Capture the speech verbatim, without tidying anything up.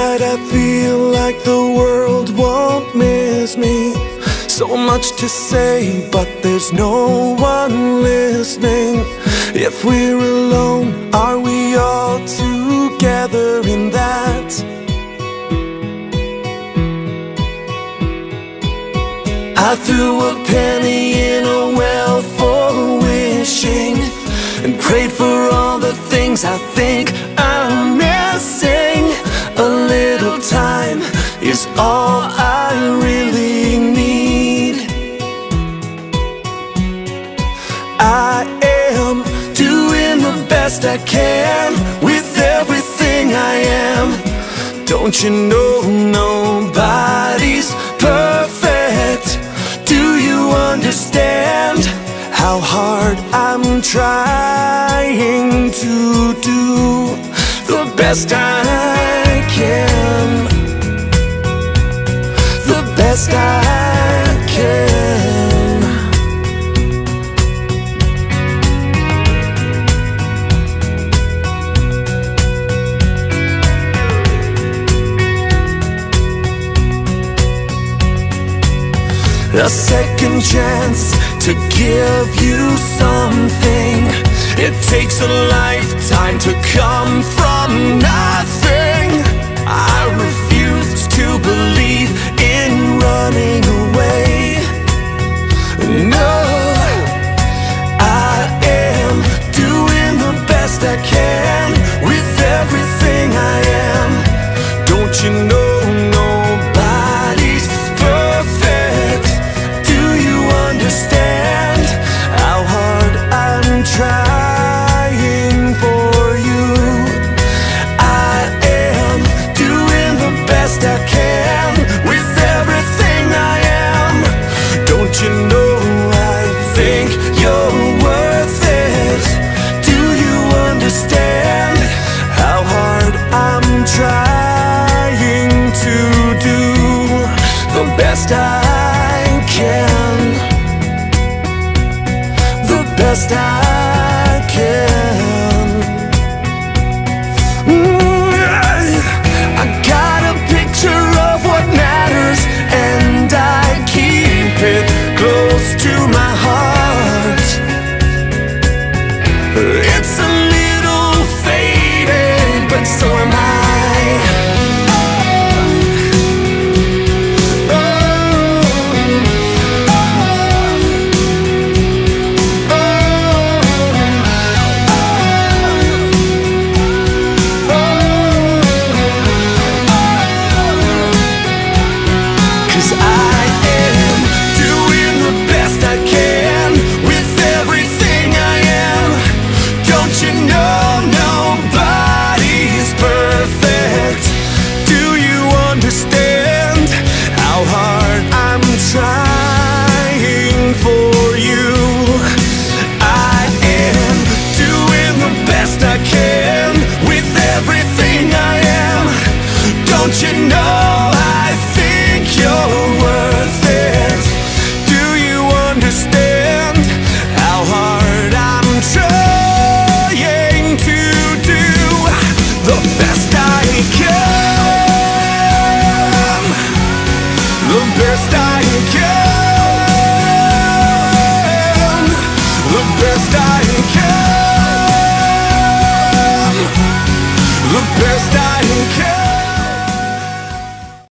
night I feel like the world won't miss me. So much to say, but there's no one listening. If we're alone, are we all together in that? I threw a penny in a well for wishing, and prayed for all the things I think I'm missing. A little time is all I really need. I am doing the best I can with everything I am. Don't you know nobody's perfect? Do you understand how hard I'm trying to do the best I can? The best I can. A second chance to give you something. It takes a lifetime to come from nothing. I refuse to believe in running away. No, I am doing the best I can with everything I am. Don't you know nobody's perfect? Do you understand how hard I'm trying? I can, the best I can. Mm-hmm. I got a picture of what matters, and I keep it close to my heart. It's a